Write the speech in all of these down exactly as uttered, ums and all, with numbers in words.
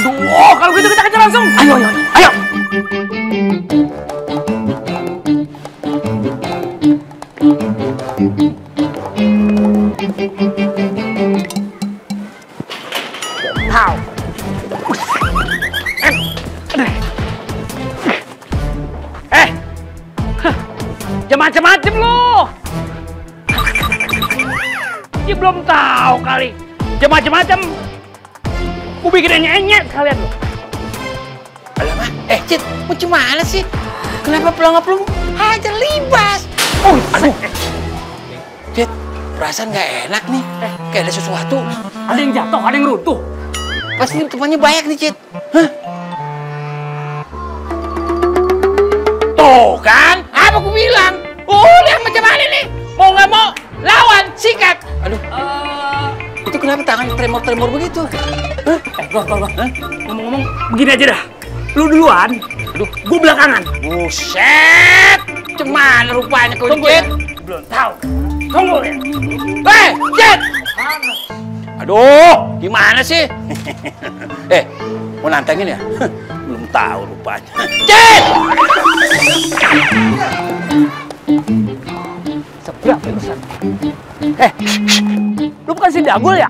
Aduh, oh, kalau gitu kita kejar langsung. Ayo, ayo, ayo. Wow. Eh, macam-macam loh. Dia belum tahu kali. Macam-macam. Ku bikin enyek-enyek kalian loh. Alamak, eh Cid, mau gimana sih? Kenapa pelongo-pelongo hajar libas? Oh, aduh. Eh. Cid, perasaan nggak enak nih. Eh, kayak ada sesuatu. Ada yang jatuh, ada yang runtuh. Pasti temannya banyak nih, Cid. Hah? Tuh kan, apa aku bilang? Oh, lihat macam mana nih? Mau nggak mau, lawan, sikat. Aduh. Uh... Itu kenapa tangan tremor-tremor begitu? Eh, gua, gua, gua. Ngomong-ngomong, begini aja dah. Lu duluan, aduh, gua belakangan. Buset, cuman rupanya kau Cid. Belum tahu. Tunggu ya. Hei, Cid. Aduh, gimana sih? Eh, mau nantangin ya? Belum tahu rupanya. Cid. Seberapa urusan? Eh, lu bukan si Dagul ya?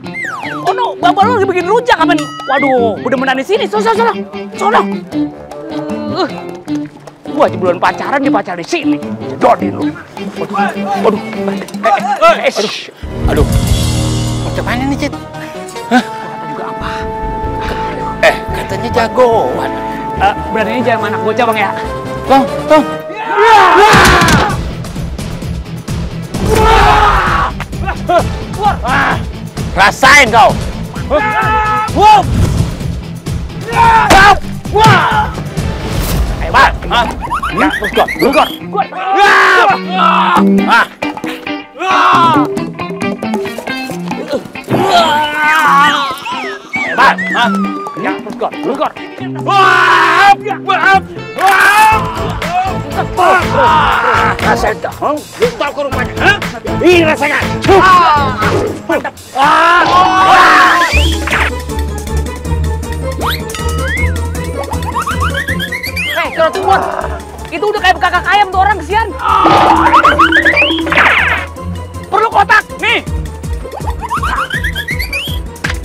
Oh no, bapak lu lagi bikin rujak apa nih? Waduh, udah menang di sini. Sono, sono, sono. Uh, gua aja bulan pacaran di pacar di sini. Dodin lu. Waduh, eh, eh, aduh, aduh. Macam mana nih Cid? Hah? Kata juga apa? Eh, katanya jagoan. Uh, beraninya jangan anak bocah bang ya. Tong, tong. Keluar. Ah. Rasain kau. Wow. Wow. Wah. Ayo, Bang. Ah. Let's go. Let's go. Good. Ah. Ah. Bang. Ah. Ya, let's go. Let's go. Wah. Rasain dah. Hong, tahu ke rumahnya, ha? Ih, rasanya. Mantap. Ah. Hei, kalau timbun. Itu udah kayak kakak ayam tuh orang kesian. Perlu kotak, nih.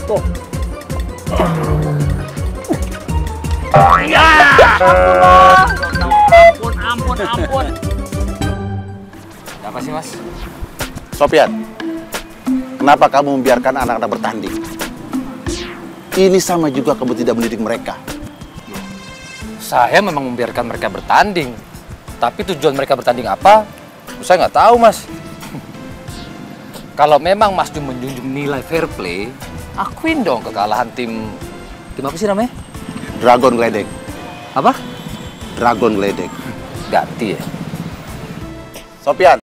Tuh. Ya. Ampun, ampun, ampun. Apa sih mas? Sofian, kenapa kamu membiarkan anak-anak bertanding? Ini sama juga kamu tidak mendidik mereka. Saya memang membiarkan mereka bertanding, tapi tujuan mereka bertanding apa? Saya nggak tahu mas. Kalau memang mas cuma menjunjung nilai fair play, akuin dong kekalahan tim tim apa sih namanya? Dragon Gledek. Apa? Dragon Gledek. Ganti ya. Sofian.